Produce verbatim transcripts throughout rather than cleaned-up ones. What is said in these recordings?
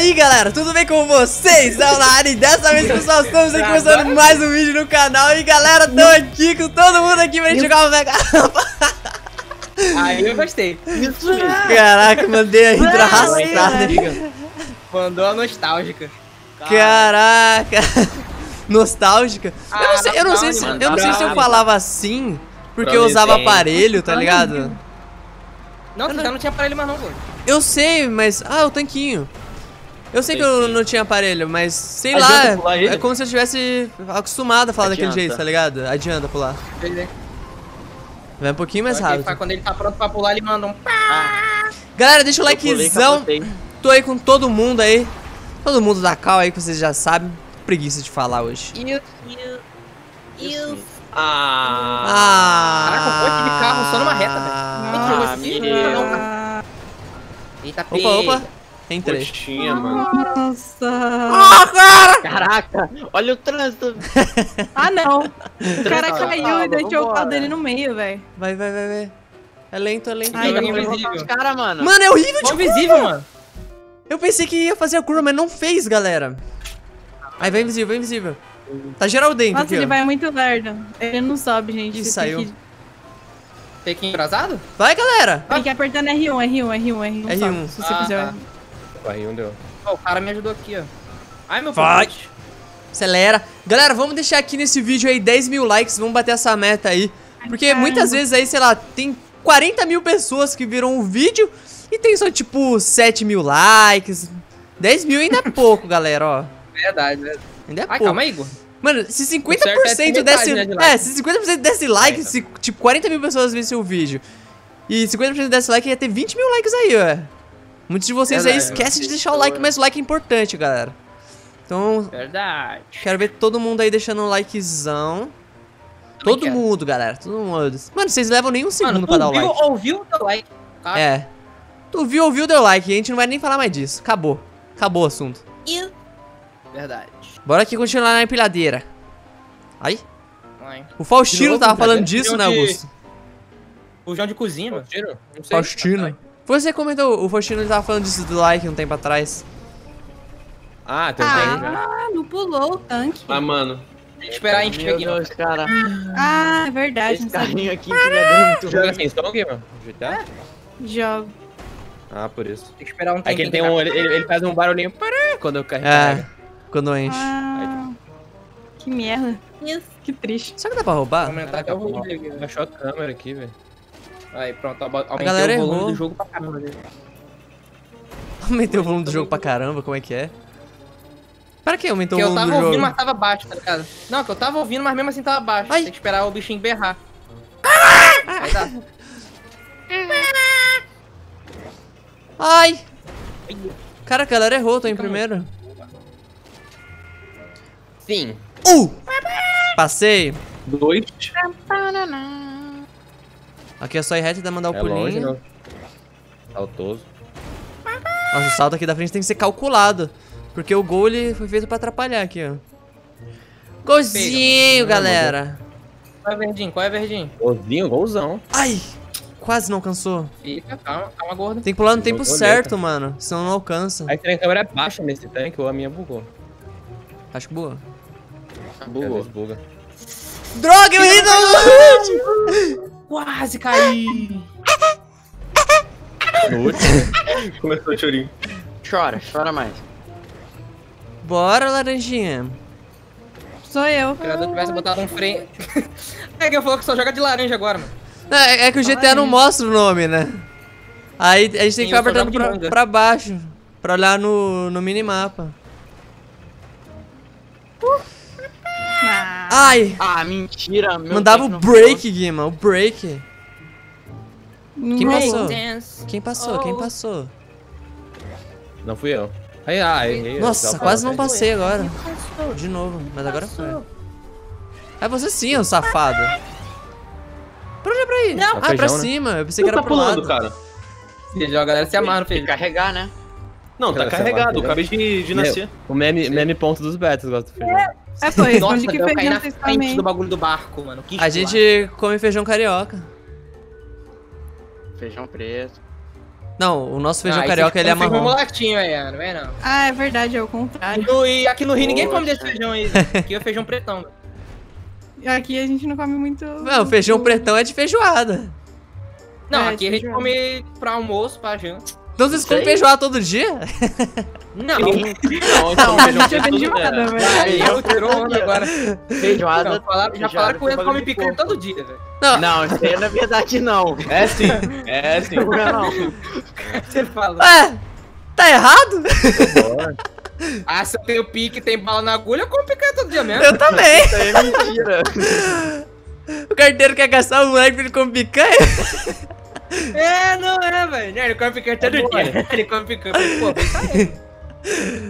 aí, galera, tudo bem com vocês? É o Lari, dessa vez, pessoal, estamos aqui começando mais um vídeo no canal. E, galera, tô aqui com todo mundo aqui pra gente jogar o Mega... Aí eu gostei. Caraca, mandei a intro arrastada. Mandou a nostálgica. Caraca. Nostálgica? Ah, eu não sei, eu não sei, se, eu, não sei se eu falava assim, porque eu usava aparelho, tá ligado? Não, eu não tinha aparelho mais não, pô. Eu sei, mas... Ah, o tanquinho. Eu sei que eu não tinha aparelho, mas sei lá, é como se eu tivesse acostumado a falar daquele jeito, tá ligado? Adianta pular. Vai um pouquinho mais rápido. Quando ele tá pronto pra pular, ele manda um... Galera, deixa o likezão. Tô aí com todo mundo aí. Todo mundo da cal aí, que vocês já sabem. Preguiça de falar hoje. Eu, eu, eu. Ah, ah, caraca, um monte de carro só numa reta, velho. Ah, ah, eita, opa, opa. Tem três. Poxinha, mano. Nossa. Oh, cara. Caraca, olha o trânsito. Ah, não. O cara caiu e deixou o carro dele no meio, velho. Vai, vai, vai, vai. É lento, é lento. Ai, é invisível. Os cara, mano. Mano, é horrível de invisível, mano. Eu pensei que ia fazer a curva, mas não fez, galera. Aí vai invisível, vai invisível. Tá geral dentro. Nossa, aqui, ele ó. Vai muito verde. Ele não sobe, gente. Ih, saiu. Que... Tem que ir atrasado? Vai, galera. Tem que apertando R um, R um, R um, R um. R um. Se você ah, quiser. Tá. R um deu. Oh, o cara me ajudou aqui, ó. Ai, meu pai. Acelera. Galera, vamos deixar aqui nesse vídeo aí dez mil likes. Vamos bater essa meta aí. Porque Ai, muitas vezes aí, sei lá, tem quarenta mil pessoas que viram o vídeo e tem só, tipo, sete mil likes. dez mil ainda é pouco, galera, ó. Verdade, verdade. Ainda é pouco. Ai, calma aí, Igor. Mano, se cinquenta por cento desse... É, se cinquenta por cento desse like, se tipo quarenta mil pessoas vissem o vídeo e cinquenta por cento desse like, ia ter vinte mil likes aí, ué. Muitos de vocês aí esquecem de deixar o like, mas o like é importante, galera. Então... Verdade. Quero ver todo mundo aí deixando um likezão. Todo mundo, galera. Todo mundo. Mano, vocês levam nem um segundo pra dar o like. Tu viu, ouviu, deu like. É. Tu viu, ouviu, deu like. A gente não vai nem falar mais disso. Acabou. Acabou o assunto. Eu... Verdade. Bora aqui continuar na empilhadeira. Ai. Ai. O Faustino tava falando disso, né, Augusto? Fujão de cozinha, mano. Faustino. Você comentou, o Faustino tava falando disso do like um tempo atrás. Ah, tem um tempo. Ah, não pulou o tanque. Ah, mano. Tem que esperar a gente pegar os caras. Ah, é verdade. Esse carrinho aqui empilhador. Tu joga assim, você toma o quê, mano? G T A? Jogo. Ah, por isso. Tem que esperar um tempo. É que ele tem um. Ele faz um barulhinho. Quando eu carrego. Quando enche. Ah, que merda. Isso. Que triste. Será que dá pra roubar? Aumentar até o volume. Achou a câmera aqui, velho. Aí, pronto. Aumentei o volume do jogo pra caramba. Aumentei o volume do jogo pra caramba? Como é que é? Para que aumentou o volume do jogo? Que eu tava ouvindo, mas tava baixo, tá ligado? Não, que eu tava ouvindo, mas mesmo assim tava baixo. Ai. Tem que esperar o bichinho berrar. Ah! Aí dá. Ai. Cara, a galera errou. Tô em primeiro. Sim. Um! Passei. Dois. Aqui é só ir reto e dá mandar o é pulinho. Longe, saltoso. Nossa, o salto aqui da frente tem que ser calculado. Porque o gol ele foi feito pra atrapalhar aqui, ó. Golzinho, galera. Qual é verdinho? Qual é verdinho? Golzinho, golzão. Ai! Quase não alcançou. Fica, calma, calma, gordo. Tem que pular no tempo certo, mano. Senão não alcança. Aí a câmera é baixa nesse tanque ou a minha bugou? Acho que boa. Bugou. Buga. Droga, eu errei no último! Quase caí! No último? Começou o chorinho. Chora, chora mais. Bora, laranjinha. Sou eu. Se eu tivesse botado um freio. É que eu falou que só joga de laranja agora, mano. Não, é, é que o G T A ah, não é. mostra o nome, né? Aí a gente tem que ficar apertando pra, pra baixo pra olhar no, no minimapa. Uh. Ai! Ah, mentira, meu. Mandava o break, Guima, o break. Quem passou? Quem passou? Quem passou? Não fui eu. Ai, ai, ai. Nossa, quase não passei agora. De novo, mas agora foi. Ah, você sim, ô safado. Pra onde é pra ir? Não. Ah, é pra cima. Eu pensei que era pro lado. Cara. A galera se amarra, filho. Carregar, né? Não, tá carregado, eu acabei de, de nascer. O meme, meme ponto dos betas, gosto do feijão. É, foi. Nossa, que eu caí na frente do bagulho do barco, mano. Que a gente come feijão carioca. Feijão preto. Não, o nosso feijão ah, carioca, ele é marrom. Feijão mulatinho aí, não é não? Ah, é verdade, é o contrário. No, e aqui no Rio ninguém come desse feijão aí. Aqui é feijão pretão. Aqui a gente não come muito... Não, feijão muito... pretão é de feijoada. Não, é, aqui a gente feijoada. come pra almoço, pra janta. Então vocês comem feijoada todo dia? Não. Não, não, feijão feijoada, velho. Eu tirou onda agora. Feijoada. Não, falaram, já falaram que o Enzo come picanha todo dia, velho. Não, não, isso aí não é verdade, não. É sim, é sim. Não é não. Você fala. É, tá errado? Ah, se eu tenho pique, tem bala na agulha, eu como picanha todo dia mesmo. Eu também. Isso aí é mentira. O carteiro quer gastar um moleque pra ele comer picanha? É, não é, velho. Ele come picanha todo dia. Ele come picanha. Pô,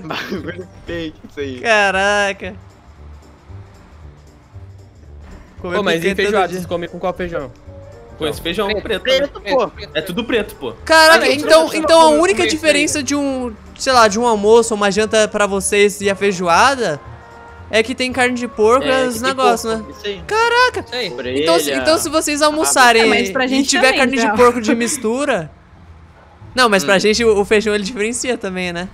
bagulho fake isso aí. Caraca. Comer pô, mas e feijoada? Vocês comem com qual feijão? Com esse feijão preto. Preto, preto, preto, pô. Preto. É tudo preto, pô. Caraca, então, então a única diferença de um, sei lá, de um almoço ou uma janta pra vocês e a feijoada... É que tem carne de porco e é, os negócios, né? Isso aí. Caraca! Isso aí. Então, se, então se vocês almoçarem é, pra gente e tiver também, carne então. de porco de mistura... Não, mas hum. pra gente o, o feijão ele diferencia também, né?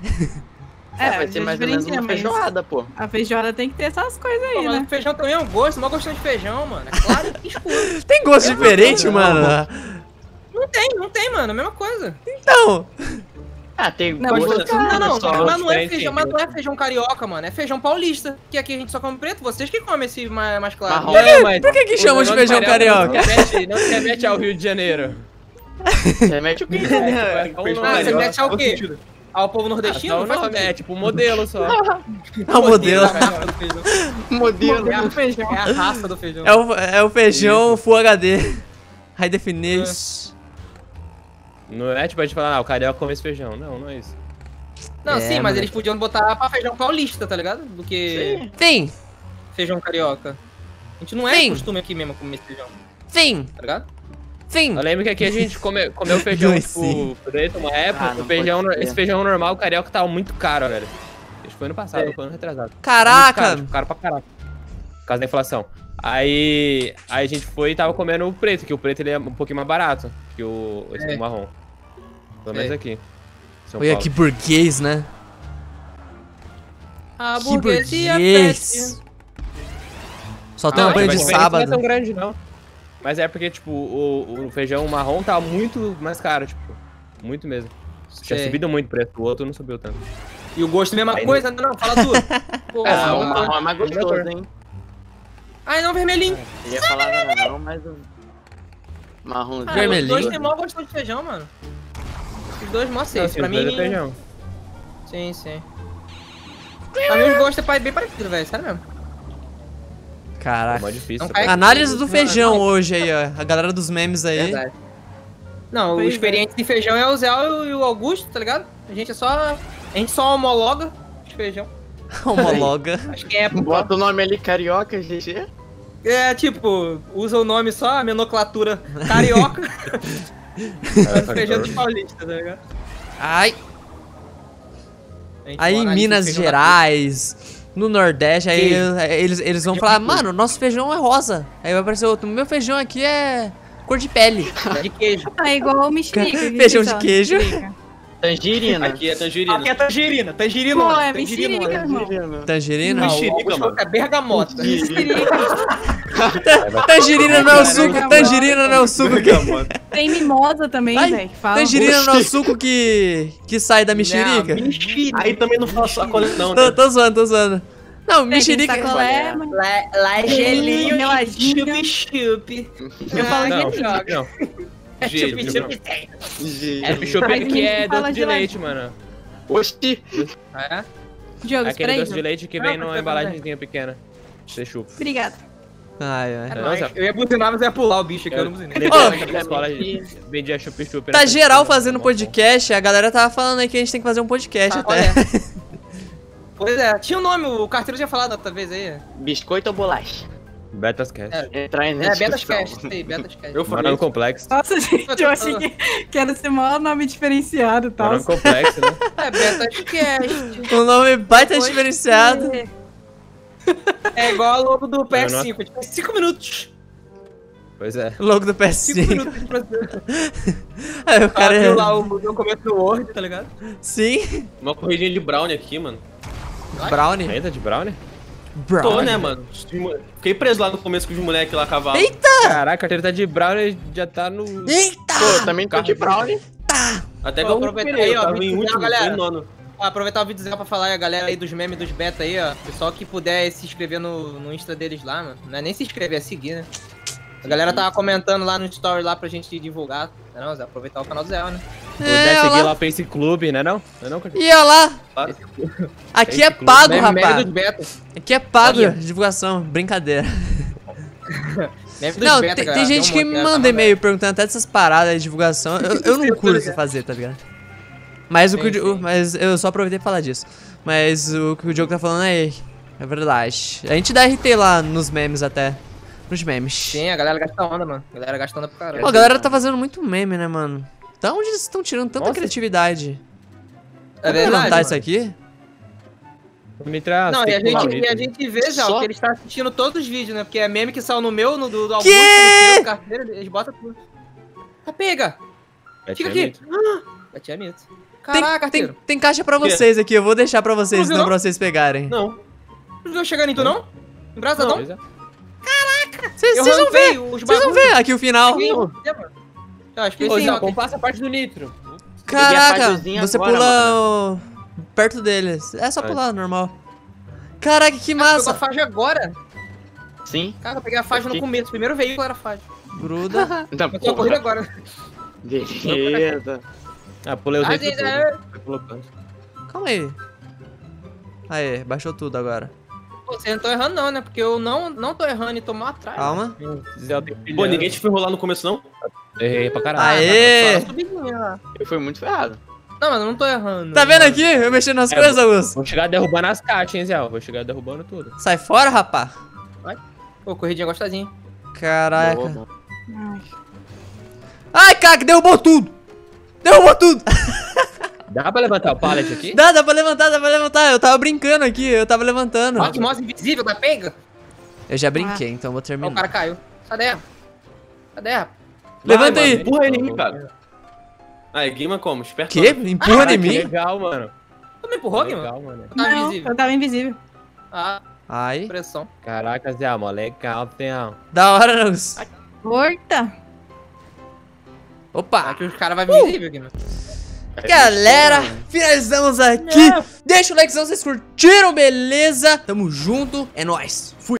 É, é vai ser mais ou menos uma feijoada, pô. A feijoada tem que ter essas coisas aí, pô, né? O feijão também é um gosto, mó gostando de feijão, mano. É claro que escuro. Tem gosto é diferente, mano? Não, não tem, não tem, mano. A mesma coisa. Então... Ah, tem não, gosto de... Não, não, não, mas não é feijão, mas não é feijão carioca, mano, é feijão paulista, que aqui a gente só come preto, vocês que comem esse mais, mais claro. Marrom, por que, mas por que, que chamam de feijão carioca? Não se remete, não se remete ao Rio de Janeiro. Se remete o quê? É, é, feijão ah, se remete ao quê? Ao povo nordestino? Ah, não, não, não, não, é tipo um modelo só. É o modelo. Modelo. É a raça do feijão. É o, é o feijão Full H D. High Definition. Não é tipo a gente falar, ah, o carioca come esse feijão. Não, não é isso. Não, é, sim, mas mano. eles podiam botar pra feijão paulista, tá ligado? Do que... Sim. Feijão carioca. A gente não é sim. costume aqui mesmo comer feijão. Sim. Tá ligado? Sim. Eu lembro que aqui a gente come, comeu feijão, tipo, preto, uma época. Ah, o feijão, esse feijão normal, o carioca tava muito caro, velho. Acho que foi ano passado, é. foi ano retrasado. Caraca! Caro, tipo, caro pra caraca. Por causa da inflação. Aí, aí a gente foi e tava comendo o preto, que o preto ele é um pouquinho mais barato que o, esse é. marrom. Pelo menos é. aqui. Olha que burguês, né? Ah, que burguesia burguês! Só tem ah, uma banho de sábado. Não é tão grande, não. Mas é porque, tipo, o, o feijão marrom tava muito mais caro, tipo. Muito mesmo. Tinha subido muito o preço, o outro não subiu tanto. E o gosto é a mesma aí, coisa? Não, não, fala tudo. Pô, é, ah, o marrom é mais gostoso, hein? Ai, não, vermelhinho. Eu ia falar vermelhinho. Não, mas o marronzinho. Ah, vermelhinho. Os dois tem mó gosto de feijão, mano. Os dois mó seis. Pra mim... É feijão. Sim, sim. Pra mim os gostos é bem parecido, velho. Sério mesmo. Caraca. É difícil, não, análise do feijão hoje aí, ó. A galera dos memes aí. Verdade. Não, o experiente de feijão é o Zé e o Augusto, tá ligado? A gente é só... A gente só homologa de feijão. Homologa. Acho que é... Bota o nome ali, carioca, G G. É, tipo, usa o nome só, a nomenclatura carioca. Feijão de paulista, tá ligado? Ai. Aí em Minas Gerais, no Nordeste, aí eles, eles vão falar, mano, nosso feijão é rosa. Aí vai aparecer outro, meu feijão aqui é cor de pele. De queijo. É igual o mexerica. Feijão de queijo. Tangerina. Aqui é tangerina. Aqui é tangerina. Tangerina. Pô, é mexerica, irmão. Tangerina? Mexerica, mano. É bergamota. Tangerina não é o suco. Tangerina não é o suco que... Tem mimosa também, velho. Tangerina não é o suco que... Que sai da mexerica. Aí também não fala sacolé, não. Tô zoando, tô zoando. Não, mexerica... Lá é gelinho e chup-chup. Eu falo que não. Gê, chup, é chup aqui é doce de leite, mano. Oxi! É? Diogo, aquele doce de leite que vem numa embalagemzinha pequena. Você chupa. Obrigado. Ai, ai. Nossa. Eu ia buzinar, mas ia pular o bicho aqui, eu, eu não buzinei. Oh. Vendia chup-chup. Tá geral fazendo podcast, a galera tava falando aí que a gente tem que fazer um podcast ah, até. Pois é, tinha um nome, o carteiro tinha falado outra vez aí. Biscoito ou bolacha? Betas Cast. É, entrar em é Betas Cast, sim, Betas Cast. Eu falei no complexo. Nossa, gente, eu achei que era esse maior nome diferenciado, tá? Mora no complexo, né? É, Betas Cast. O nome baita Depois diferenciado. Que... É igual ao logo do P S cinco, tipo, cinco minutos. Pois é. Logo do P S cinco. Aí o cara... abriu lá o começo do Word, tá ligado? Sim. Uma corridinha de brownie aqui, mano. Brownie? Ainda de brownie? Brownie. Tô, né, mano? Fiquei preso lá no começo com os moleques lá, cavalo. Eita! Caraca, ele tá de brownie, já tá no... Eita! Pô, também tô de brownie. Tá! Até que eu aproveitei, ó, em último, galera. Em nono. Ah, aproveitar o vídeozinho pra falar a galera aí dos memes dos beta aí, ó. Pessoal que puder se inscrever no, no Insta deles lá, mano. Não é nem se inscrever, é seguir, né? A galera tava comentando lá no story lá pra gente divulgar. Não é não, Zé? Aproveitar o canal do Zé, né? É, seguir lá o Face Club, né não? Não é não? E olha lá! Ah. Aqui é pago, rapaz. Aqui é pago a divulgação. Brincadeira. Não, beta, tem, tem gente tem um que me manda e-mail perguntando até dessas paradas de divulgação. Eu, eu não curto fazer, tá ligado? Mas o que sim, sim. O, mas eu só aproveitei pra falar disso. Mas o que o Diogo tá falando aí é verdade. A gente dá R T lá nos memes até. Nos memes. Sim, a galera gasta onda, mano. A galera gasta onda pro caralho. Pô, a galera tá fazendo muito meme, né, mano? Da onde eles estão tirando tanta Nossa. criatividade? É verdade, mano. Isso aqui? Me traz, não, e a, gente, e a gente vê já só... que eles estão assistindo todos os vídeos, né? Porque é meme que saiu no meu, no do, do Augusto, no seu, carteiro, eles botam tudo. Ah, pega! Fica aqui! Bati a mito. Caraca, tem, tem, tem caixa pra vocês aqui, eu vou deixar pra vocês, não, não pra vocês pegarem. Não. Não viu chegando em tu, não? Embraçadão? Não. Caraca! Vocês vão ver! Vocês vão ver aqui o final. Acho que sim, passa a parte do nitro. Caraca, você agora, pula o... perto deles. É só pular, normal. Caraca, que massa! Ah, pegou a faixa agora? Sim. Cara, eu peguei a faixa no começo, primeiro veio era a faixa. Gruda. Então, eu tô correndo agora. Beleza. Ah, pulei os retos tudo. Calma aí. Aê, baixou tudo agora. Pô, vocês não estão errando não, né? Porque eu não, não tô errando e tô mal atrás. Calma. Pô, ninguém te ferrou lá no começo, não? Errei pra caralho. Aê! Eu fui muito ferrado. Não, mas eu não tô errando. Tá vendo aqui? Eu mexendo nas é, coisas, Augusto. Vou chegar derrubando as caixas, hein, Zé? Vou chegar derrubando tudo. Sai fora, rapá. Vai. Pô, corridinha gostosinha. Caraca. Boa, ai, cara, que derrubou tudo. Derrubou tudo! Dá pra levantar o pallet aqui? Dá, dá pra levantar, dá pra levantar. Eu tava brincando aqui, eu tava levantando. Ó, que mouse invisível, tá pega? Eu já brinquei, ah. então vou terminar. Ó, o cara caiu. Cadê? Cadê? Levanta aí. Empurra ele em mim, cara. Aí, Guima como? Esperto. Que? Empurra ah, em mim? Legal, mano. Tu me empurrou, Guima? Legal, mano. Não, não, eu tava invisível. Ah. Ai. Pressão. Caraca, Zé, mano. Legal, tem a... Da hora, não. Morta. Opa! Aqui os caras vão uh. invisível aqui, né? Galera, finalizamos aqui. Não. Deixa o likezão se vocês curtiram, beleza? Tamo junto, é nóis. Fui!